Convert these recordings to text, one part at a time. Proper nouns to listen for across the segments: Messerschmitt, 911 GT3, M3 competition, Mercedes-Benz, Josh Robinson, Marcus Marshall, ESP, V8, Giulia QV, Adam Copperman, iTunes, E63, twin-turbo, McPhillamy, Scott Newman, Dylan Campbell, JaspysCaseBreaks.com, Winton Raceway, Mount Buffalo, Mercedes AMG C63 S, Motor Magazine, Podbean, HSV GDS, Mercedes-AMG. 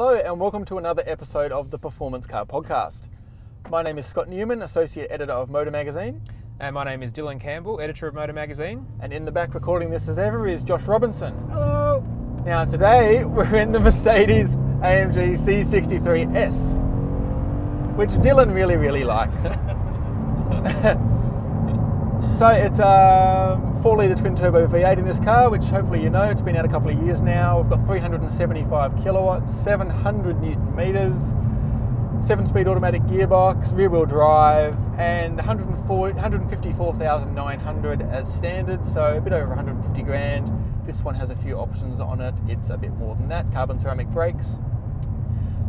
Hello and welcome to another episode of the Performance Car Podcast. My name is Scott Newman, Associate Editor of Motor Magazine. And my name is Dylan Campbell, Editor of Motor Magazine. And in the back recording this as ever is Josh Robinson. Hello! Now today we're in the Mercedes AMG C63 S, which Dylan really likes. So it's a 4-litre twin-turbo V8 in this car, which hopefully you know, it's been out a couple of years now. We've got 375 kilowatts, 700 newton meters, 7-speed automatic gearbox, rear-wheel drive, and 154,900 as standard, so a bit over 150 grand. This one has a few options on it. It's a bit more than that, carbon ceramic brakes.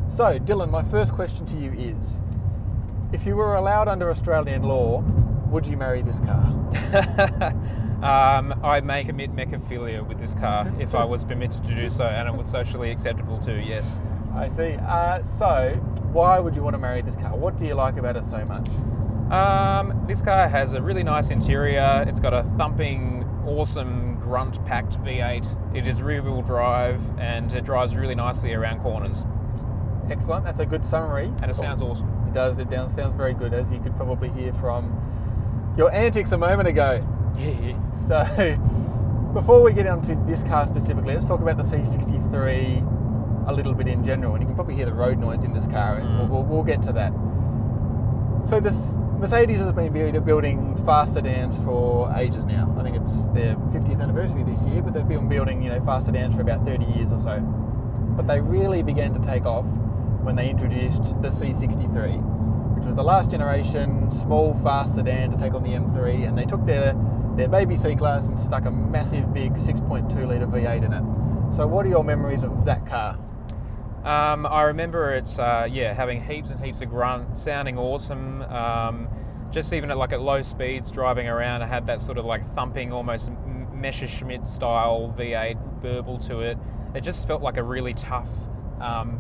So Dylan, my first question to you is, if you were allowed under Australian law, would you marry this car? I may commit mechaphilia with this car if I was permitted to do so and it was socially acceptable too, yes. I see. So, why would you want to marry this car? What do you like about it so much? This car has a really nice interior. It's got a thumping, awesome, grunt-packed V8. It is rear-wheel drive and it drives really nicely around corners. Excellent. That's a good summary. And it sounds awesome. It does. It sounds very good, as you could probably hear from your antics a moment ago. Yeah. So, before we get onto this car specifically, let's talk about the C63 a little bit in general. And you can probably hear the road noise in this car, and we'll get to that. So, this Mercedes has been building fast sedans for ages now. I think it's their 50th anniversary this year, but they've been building, you know, fast sedans for about 30 years or so. But they really began to take off when they introduced the C63. Which was the last generation small fast sedan to take on the M3, and they took their baby C-Class and stuck a massive big 6.2 litre V8 in it. So what are your memories of that car? I remember it's having heaps and heaps of grunt, sounding awesome. Just even at low speeds driving around, it had that sort of thumping, almost Messerschmitt style V8 burble to it. It just felt like a really tough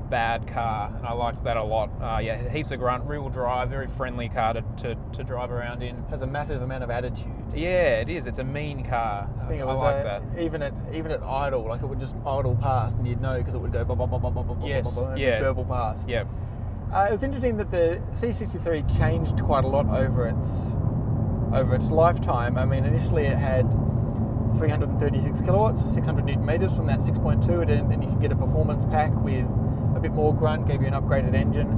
bad car, and I liked that a lot. Heaps of grunt, rear-wheel drive, very friendly car to drive around in. Has a massive amount of attitude. Yeah, it is. It's a mean car. I like that. Even at idle, it would just idle past, and you'd know because it would go burble past. Yeah. It was interesting that the C63 changed quite a lot over its lifetime. I mean, initially it had 336 kilowatts, 600 newton meters from that 6.2, and you could get a performance pack with a bit more grunt, gave you an upgraded engine.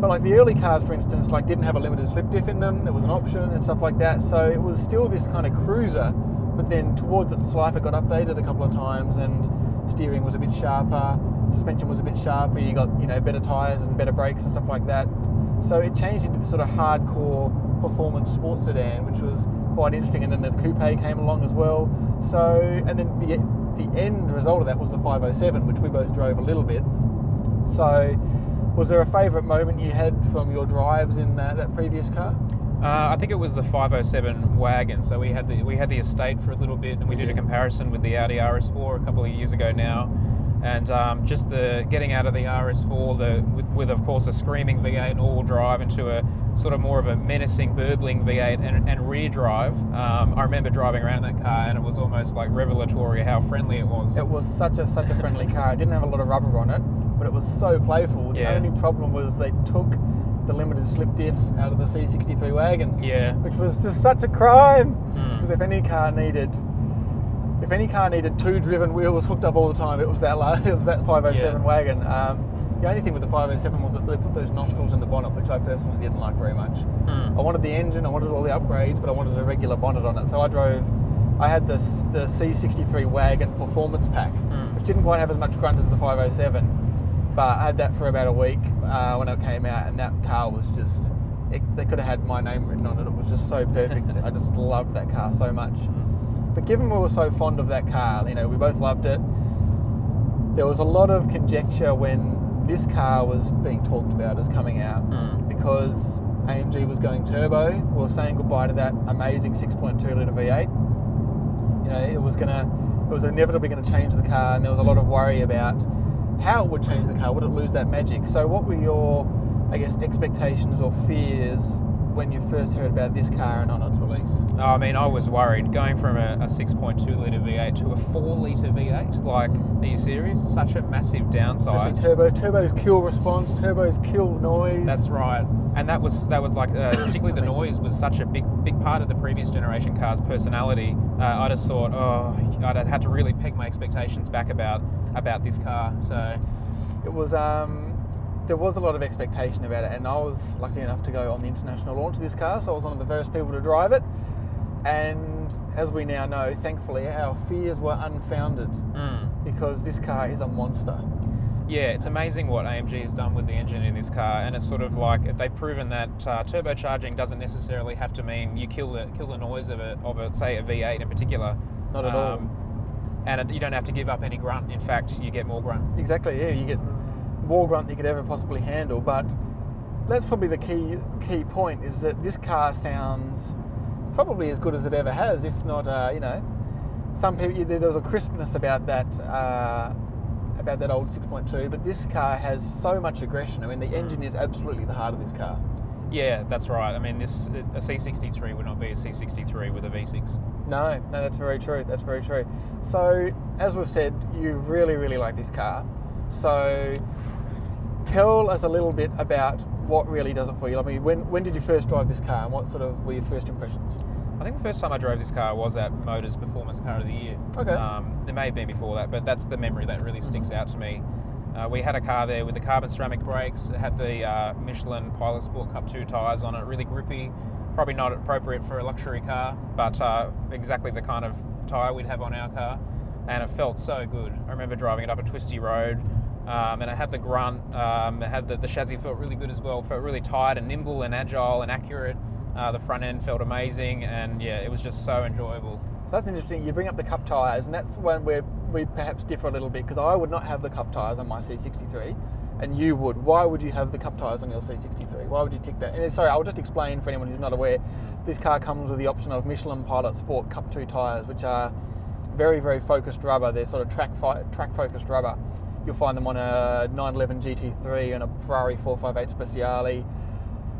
But the early cars, for instance, didn't have a limited slip diff in them. There was an option and stuff like that, so it was still this kind of cruiser. But then towards its life, it got updated a couple of times, and steering was a bit sharper, suspension was a bit sharper. You got better tires and better brakes and stuff like that. So it changed into this sort of hardcore performance sports sedan, which was quite interesting, and then the coupe came along as well. So, and then the end result of that was the 507, which we both drove a little bit. So, was there a favourite moment you had from your drives in that previous car? I think it was the 507 wagon. So we had the estate for a little bit, and we did a comparison with the Audi RS4 a couple of years ago now. And just the getting out of the RS4 with of course a screaming V8 all-wheel drive into a sort of more of a menacing burbling V8 and rear drive. I remember driving around that car, and it was almost revelatory how friendly it was. It was such a friendly car. It didn't have a lot of rubber on it, but it was so playful. The only problem was they took the limited slip diffs out of the C63 wagons, which was just such a crime, because if any car needed two driven wheels hooked up all the time, it was that 507 wagon. The only thing with the 507 was that they put those nostrils in the bonnet, which I personally didn't like very much. I wanted the engine, I wanted all the upgrades, but I wanted a regular bonnet on it. So I had the C63 wagon performance pack, which didn't quite have as much grunt as the 507, but I had that for about a week when it came out, and that car was just, they could have had my name written on it. It was just so perfect. I just loved that car so much. But given we were so fond of that car, we both loved it, there was a lot of conjecture when this car was being talked about as coming out, because AMG was going turbo, we were saying goodbye to that amazing 6.2 litre V8. It was inevitably going to change the car, and there was a lot of worry about how it would change the car. Would it lose that magic? So what were your, expectations or fears when you first heard about this car and on its release? Oh, I mean, I was worried. Going from a 6.2 litre V8 to a 4 litre V8, like, are you serious? Such a massive downside. Especially turbo. Turbo's kill response, turbo's kill noise. That's right. And that was like, particularly the noise was such a big part of the previous generation car's personality. I just thought, oh, I'd had to really peg my expectations back about this car. So it was, there was a lot of expectation about it, and I was lucky enough to go on the international launch of this car, so I was one of the first people to drive it. And as we now know, thankfully, our fears were unfounded because this car is a monster. Yeah, it's amazing what AMG has done with the engine in this car, and it's sort of like they've proven that turbocharging doesn't necessarily have to mean you kill the noise of a say a V8 in particular. Not at all. And you don't have to give up any grunt. In fact, you get more grunt. Exactly. Yeah, you get more grunt than you could ever possibly handle. But that's probably the key point, is that this car sounds probably as good as it ever has, if not. You know, some people, there's a crispness about that. About that old 6.2, but this car has so much aggression. I mean, the engine is absolutely the heart of this car. Yeah, that's right. I mean, a C63 would not be a C63 with a V6. No, that's very true. That's very true. So, as we've said, you really, really like this car. So, tell us a little bit about what really does it for you. I mean, when did you first drive this car, and what sort of were your first impressions? I think the first time I drove this car was at Motor's Performance Car of the Year. Okay. It may have been before that, but that's the memory that really sticks out to me. We had a car there with the carbon ceramic brakes. It had the Michelin Pilot Sport Cup 2 tyres on it, really grippy. Probably not appropriate for a luxury car, but exactly the kind of tyre we'd have on our car. And it felt so good. I remember driving it up a twisty road, and it had the grunt. It had the chassis felt really good as well. Felt really tight and nimble and agile and accurate. The front end felt amazing, and yeah, it was just so enjoyable. So that's interesting. You bring up the cup tyres, and that's when we perhaps differ a little bit, because I would not have the cup tyres on my C63, and you would. Why would you have the cup tyres on your C63? Why would you tick that? And sorry, I'll just explain for anyone who's not aware. This car comes with the option of Michelin Pilot Sport Cup 2 tyres, which are very, very focused rubber. They're sort of track focused rubber. You'll find them on a 911 GT3 and a Ferrari 458 Speciale.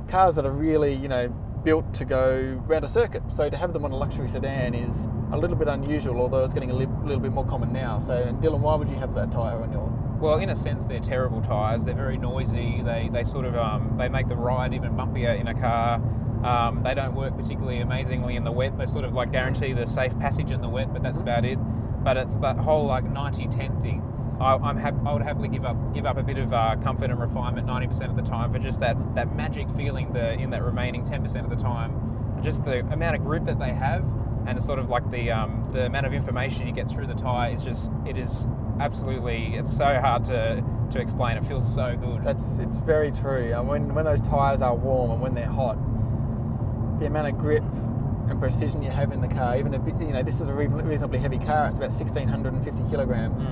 Cars that are really, you know, built to go round a circuit, so to have them on a luxury sedan is a little bit unusual, although it's getting a little bit more common now. So, and Dylan, why would you have that tyre on your? Well, in a sense, they're terrible tyres. They're very noisy. They sort of they make the ride even bumpier in a car. They don't work particularly amazingly in the wet. They sort of like guarantee the safe passage in the wet, but that's about it. But it's that whole like 90-10 thing. I would happily give up a bit of comfort and refinement 90% of the time for just that magic feeling in that remaining 10% of the time. And just the amount of grip that they have, and it's sort of like the amount of information you get through the tyre is just, it is absolutely, it's so hard to explain. It feels so good. It's very true. And when those tyres are warm and when they're hot, the amount of grip and precision you have in the car, even a bit, you know, this is a reasonably heavy car. It's about 1,650 kilograms.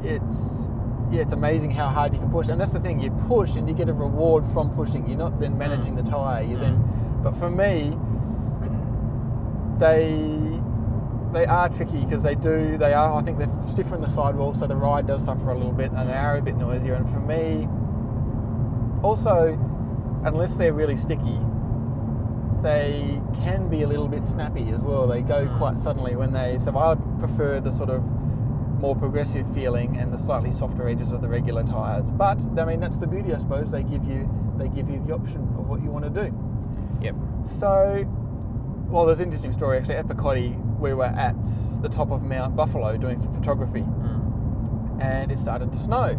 It's amazing how hard you can push, and that's the thing, you push and you get a reward from pushing. You're not then managing the tyre, you then, but for me, they are tricky, because I think they're stiffer in the sidewall, so the ride does suffer a little bit, and they are a bit noisier. And for me also, unless they're really sticky, they can be a little bit snappy as well. They go quite suddenly when they, so I prefer the sort of more progressive feeling and the slightly softer edges of the regular tyres. But I mean, that's the beauty, I suppose. They give you the option of what you want to do. Yep. So, well, there's an interesting story actually. At Picotti, we were at the top of Mount Buffalo doing some photography, and it started to snow,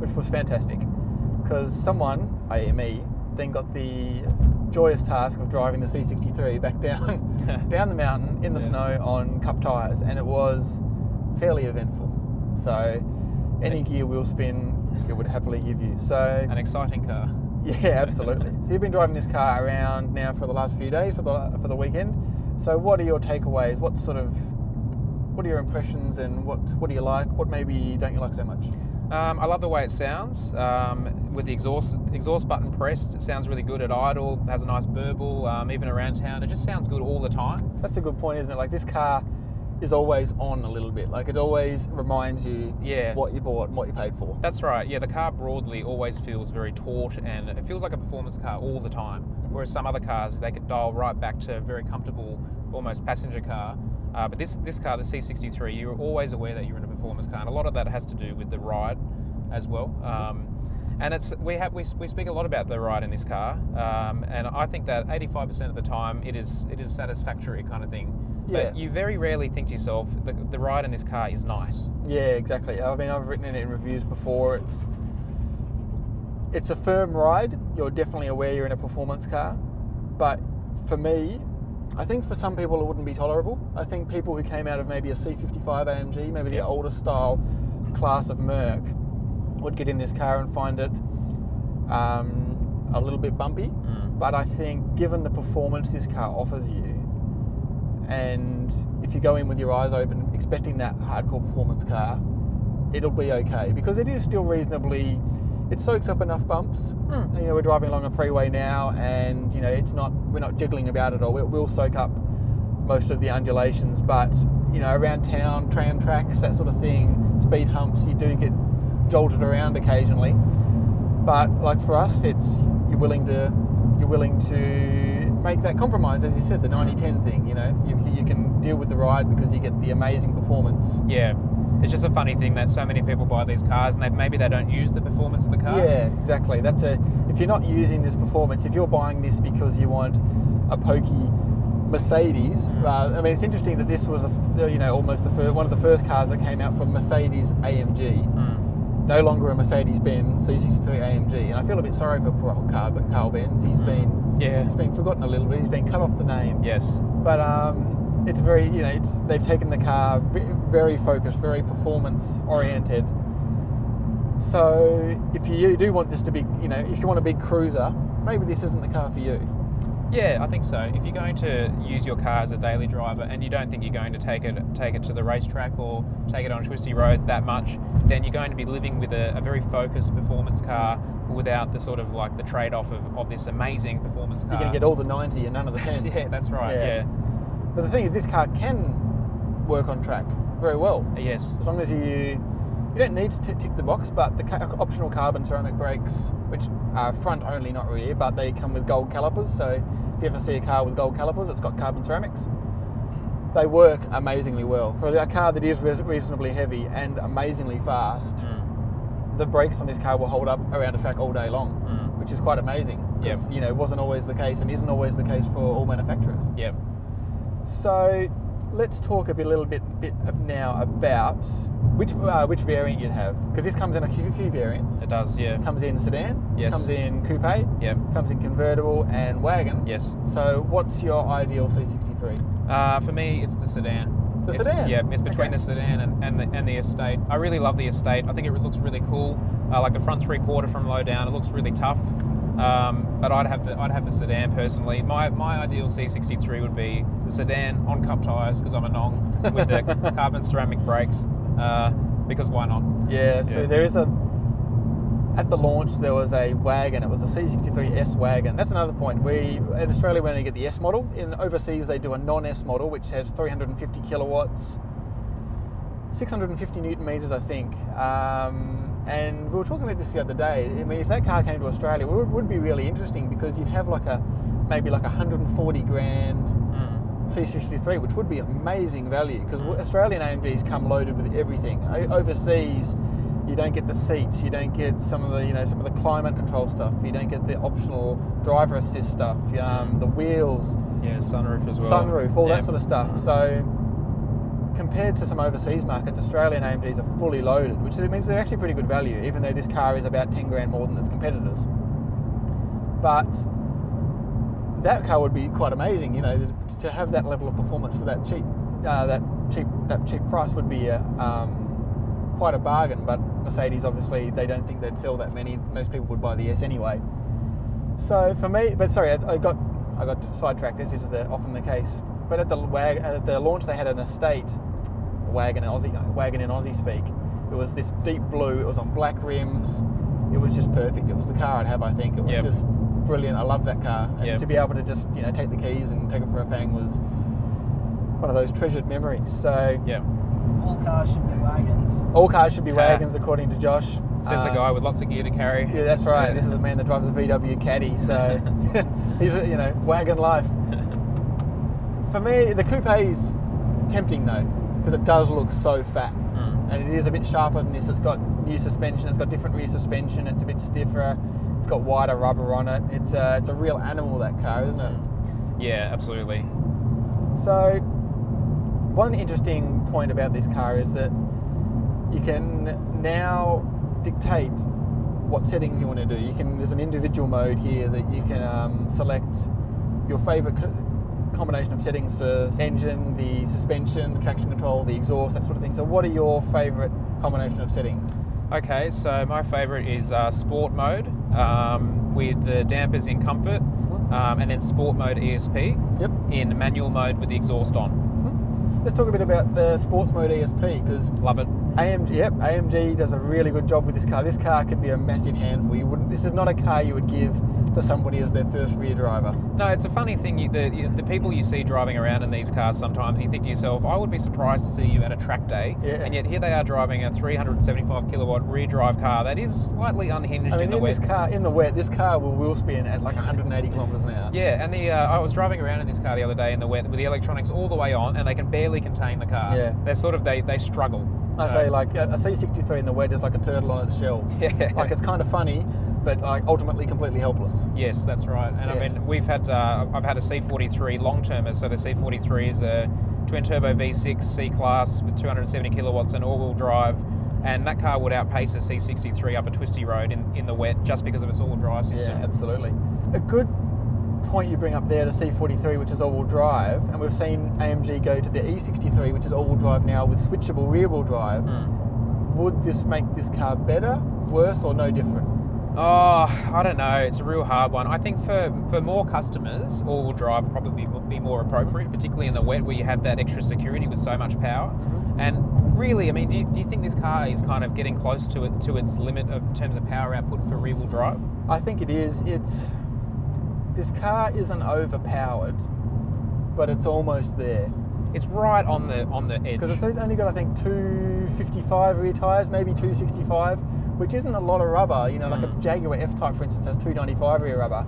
which was fantastic, because someone, i.e. me, then got the joyous task of driving the C63 back down the mountain in the snow on cup tyres, and it was fairly eventful. So any gear wheel spin, it would happily give you. So an exciting car. Yeah, absolutely. So you've been driving this car around now for the last few days, for the weekend. So what are your takeaways? What are your impressions, and what do you like? What maybe don't you like so much? I love the way it sounds. With the exhaust button pressed, it sounds really good at idle. Has a nice burble. Even around town, it just sounds good all the time. That's a good point, isn't it? Like, this car is always on a little bit. Like, it always reminds you what you bought and what you paid for. That's right. Yeah, the car broadly always feels very taut, and it feels like a performance car all the time. whereas some other cars, they could dial right back to a very comfortable, almost passenger car. But this car, the C63, you're always aware that you're in a performance car, and a lot of that has to do with the ride as well. And it's we speak a lot about the ride in this car, and I think that 85% of the time it is satisfactory kind of thing. Yeah. But you very rarely think to yourself, the ride in this car is nice. Yeah, exactly. I mean, I've written it in reviews before. It's a firm ride. You're definitely aware you're in a performance car. But for me, I think for some people it wouldn't be tolerable. I think people who came out of maybe a C55 AMG, maybe the older style class of Merc, would get in this car and find it a little bit bumpy. Mm. But I think given the performance this car offers you, and if you go in with your eyes open expecting that hardcore performance car, it'll be okay, because it is still reasonably, it soaks up enough bumps. Mm. You know, we're driving along a freeway now, and you know, it's not, we're not jiggling about it all. It will soak up most of the undulations, but you know, around town, tram tracks, that sort of thing, speed humps, you do get jolted around occasionally. But like for us, it's you're willing to make that compromise, as you said, the 90-10 thing. You know, you can deal with the ride because you get the amazing performance. Yeah, it's just a funny thing that so many people buy these cars and maybe they don't use the performance of the car. Yeah, exactly. That's if you're not using this performance, if you're buying this because you want a pokey Mercedes, I mean, it's interesting that this was you know, almost one of the first cars that came out from Mercedes AMG. Mm. No longer a Mercedes-Benz C63 AMG, and I feel a bit sorry for poor old Carl Benz. He's been he's been forgotten a little bit. He's been cut off the name. Yes. But it's very, you know, they've taken the car very focused, very performance oriented. So if you do want this to be, you know, if you want a big cruiser, maybe this isn't the car for you. Yeah, I think so. If you're going to use your car as a daily driver and you don't think you're going to take it to the racetrack or take it on twisty roads that much, then you're going to be living with a very focused performance car without the sort of like the trade-off of this amazing performance car. You're going to get all the 90 and none of the 10. Yeah, that's right, yeah. But the thing is, this car can work on track very well. Yes. As long as you don't need to tick the box, but the optional carbon ceramic brakes, which are front only, not rear, but they come with gold calipers. So if you ever see a car with gold calipers, it's got carbon ceramics. They work amazingly well. For a car that is reasonably heavy and amazingly fast, the brakes on this car will hold up around a track all day long, which is quite amazing. Yep. You know, it wasn't always the case and isn't always the case for all manufacturers. Yep. So let's talk a little bit now about which variant you'd have, because this comes in a few variants. It does, yeah. Comes in sedan, yes. Comes in coupe, yep. Comes in convertible and wagon. Yes. So what's your ideal C63? For me, it's the sedan. The sedan? Yeah, it's between the sedan and the estate. I really love the estate. I think it looks really cool. Like the front three-quarter from low down, it looks really tough. But I'd have the sedan personally. My ideal C63 would be the sedan on cup tyres, because I'm a nong, with the carbon ceramic brakes. Because why not? Yeah, so there is at the launch there was a wagon. It was a C63 S wagon. That's another point. We in Australia we only get the S model. In overseas they do a non-S model, which has 350 kilowatts, 650 newton meters, I think. And we were talking about this the other day. I mean, if that car came to Australia, it would be really interesting, because you'd have maybe like 140 grand C63, which would be amazing value, because Australian AMGs come loaded with everything. Overseas, you don't get the seats, you don't get some of the climate control stuff, you don't get the optional driver assist stuff, the wheels, sunroof as well, all that sort of stuff. So compared to some overseas markets, Australian AMGs are fully loaded, which means they're actually pretty good value, even though this car is about 10 grand more than its competitors. But that car would be quite amazing, you know, to have that level of performance for that cheap price would be quite a bargain. But Mercedes, obviously, they don't think they'd sell that many. Most people would buy the S anyway. So for me, but sorry, I got sidetracked, as is often the case. But at the launch, they had an estate wagon, in Aussie speak. It was this deep blue. It was on black rims. It was just perfect. It was the car I'd have, I think. It was just brilliant. I love that car. And to be able to just, you know, take the keys and take it for a fang was one of those treasured memories. So All cars should be wagons. All cars should be wagons, according to Josh. Says the guy with lots of gear to carry. Yeah, that's right. Yeah. This is the man that drives a VW Caddy, so he's, you know, wagon life. For me, the coupe is tempting, though, because it does look so fat. Mm. And it is a bit sharper than this. It's got new suspension. It's got different rear suspension. It's a bit stiffer. It's got wider rubber on it. It's a real animal, that car, isn't it? Yeah, absolutely. So one interesting point about this car is that you can now dictate what settings you want to do. You can, there's an individual mode here that you can select your favourite combination of settings for the engine, the suspension, the traction control, the exhaust, that sort of thing. So what are your favourite combination of settings? Okay, so my favourite is sport mode with the dampers in comfort, and then sport mode ESP in manual mode with the exhaust on. Let's talk a bit about the sports mode ESP, because love it. AMG does a really good job with this car. This car can be a massive handful. You wouldn't. This is not a car you would give to somebody as their first rear driver. No, it's a funny thing. The people you see driving around in these cars sometimes, you think to yourself, I would be surprised to see you at a track day, and yet here they are driving a 375 kilowatt rear drive car that is slightly unhinged. I mean, in the wet. This car will wheel spin at like 180 kilometers an hour. Yeah, and the I was driving around in this car the other day in the wet with the electronics all the way on, and they can barely contain the car. Yeah, they're sort of they struggle. I say, like, a C63 in the wet is like a turtle on its shell. Yeah. Like, it's kind of funny, but like ultimately completely helpless. Yes, that's right. And I mean, we've had, I've had a C43 long-termer, so the C43 is a twin-turbo V6 C-Class with 270 kilowatts and all-wheel drive, and that car would outpace a C63 up a twisty road in the wet just because of its all-wheel drive system. Yeah, absolutely. A good point you bring up there, the C43, which is all-wheel drive, and we've seen AMG go to the E63, which is all-wheel drive now with switchable rear-wheel drive. Mm. Would this make this car better, worse, or no different? Oh, I don't know. It's a real hard one. I think for more customers, all-wheel drive would probably be more appropriate, particularly in the wet where you have that extra security with so much power. And really, I mean, do you think this car is kind of getting close to it, to its limit in terms of power output for rear-wheel drive? I think it is. This car isn't overpowered, but it's almost there. It's right on the edge. Because it's only got, I think, 255 rear tyres, maybe 265, which isn't a lot of rubber. You know, like a Jaguar F-Type, for instance, has 295 rear rubber.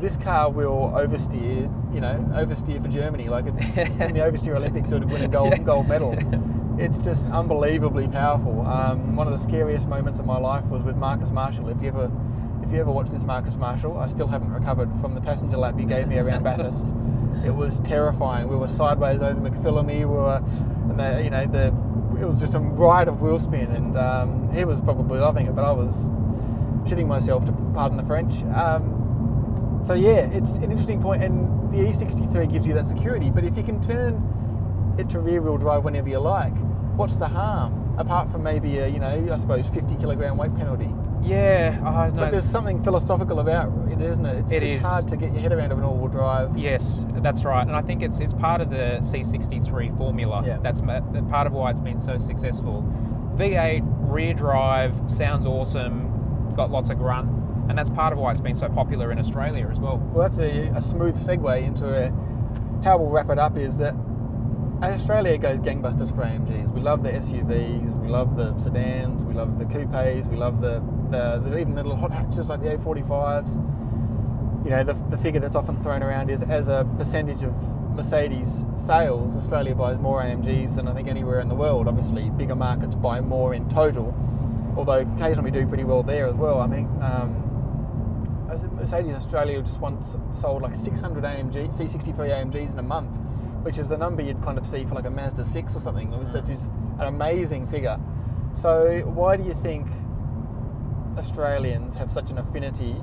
This car will oversteer, you know, for Germany. Like, it's in the oversteer Olympics, it would win a gold medal. It's just unbelievably powerful. One of the scariest moments of my life was with Marcus Marshall. If you ever watched this Marcus Marshall, I still haven't recovered from the passenger lap you gave me around Bathurst. It was terrifying. We were sideways over McPhillamy. It was just a ride of wheel spin, and he was probably loving it, but I was shitting myself, to pardon the French. So yeah, it's an interesting point, and the E63 gives you that security, but if you can turn it to rear-wheel drive whenever you like, what's the harm? Apart from maybe I suppose 50 kilogram weight penalty. Yeah, oh, no, but there's something philosophical about it, isn't it? It's hard to get your head around of an all-wheel drive. Yes, that's right, and I think it's part of the C63 formula. Yeah. That's part of why it's been so successful. V8 rear drive sounds awesome, got lots of grunt, and that's part of why it's been so popular in Australia as well. Well, that's a smooth segue into how we'll wrap it up. Is that Australia goes gangbusters for AMGs. We love the SUVs, we love the sedans, we love the coupes, we love the even little hot hatches like the A45s. You know, the figure that's often thrown around is, as a percentage of Mercedes sales, Australia buys more AMGs than I think anywhere in the world. Obviously, bigger markets buy more in total, although occasionally we do pretty well there as well. I mean, Mercedes Australia just once sold like 600 AMG, C63 AMGs in a month, which is the number you'd kind of see for like a Mazda 6 or something, which is an amazing figure. So why do you think Australians have such an affinity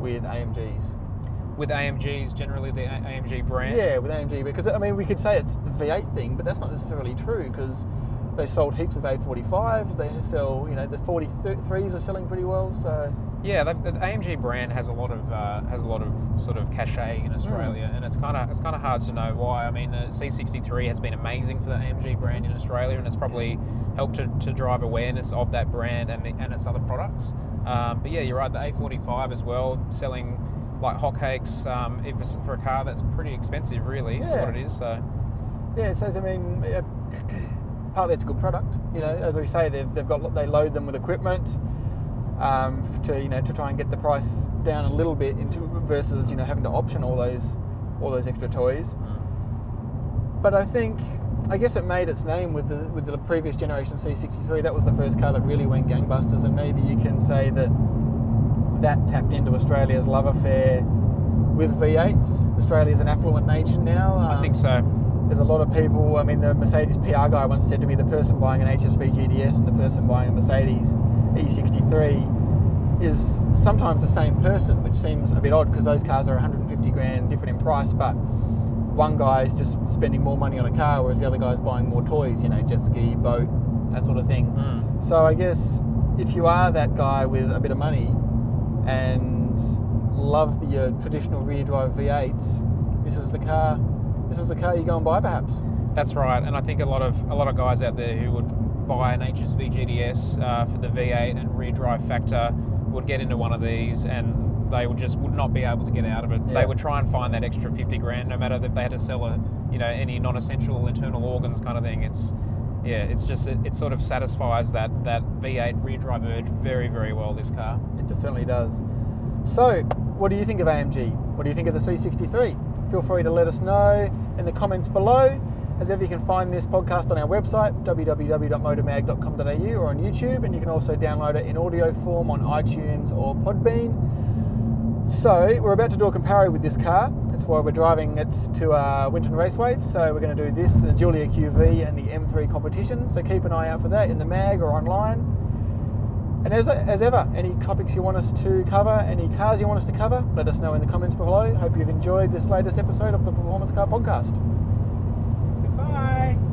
with AMGs? With AMGs, generally the AMG brand? Yeah, with AMG, because, I mean, we could say it's the V8 thing, but that's not necessarily true, because they sold heaps of A45s, they sell, the 43s are selling pretty well, so... Yeah, the AMG brand has a lot of sort of cachet in Australia, and it's kind of hard to know why. I mean, the C63 has been amazing for the AMG brand in Australia, and it's probably helped to drive awareness of that brand and its other products. But yeah, you're right. The A45 as well, selling like hotcakes. If it's for a car that's pretty expensive, really, for what it is. So yeah, it says, I mean. partly it's a good product. You know, as we say, they load them with equipment to try and get the price down a little bit versus having to option all those extra toys. But I guess it made its name with the previous generation C63. That was the first car that really went gangbusters, and maybe you can say that tapped into Australia's love affair with V8s. Australia's an affluent nation now. I think so. There's a lot of people. I mean, the Mercedes PR guy once said to me, the person buying an HSV GDS and the person buying a Mercedes E63 is sometimes the same person, which seems a bit odd because those cars are 150 grand different in price, but one guy's just spending more money on a car, whereas the other guy's buying more toys, jet ski, boat, that sort of thing. Mm. So I guess if you are that guy with a bit of money and love the traditional rear drive V8s, this is the car you go and buy, perhaps. That's right, and I think a lot of guys out there who would buy an HSV GDS for the V8 and rear drive factor would get into one of these, and they would not be able to get out of it. Yeah. They would try and find that extra 50 grand, no matter if they had to sell any non-essential internal organs kind of thing. It sort of satisfies that V8 rear drive urge very, very well, this car. It certainly does. So, what do you think of AMG? What do you think of the C63? Feel free to let us know in the comments below. As ever, you can find this podcast on our website, www.motormag.com.au, or on YouTube, and you can also download it in audio form on iTunes or Podbean. So we're about to do a comparo with this car. That's why we're driving it to Winton Raceway. So we're going to do this, the Giulia QV and the M3 competition. So keep an eye out for that in the mag or online. And as ever, any topics you want us to cover, any cars you want us to cover, let us know in the comments below. Hope you've enjoyed this latest episode of the Performance Car Podcast. Goodbye.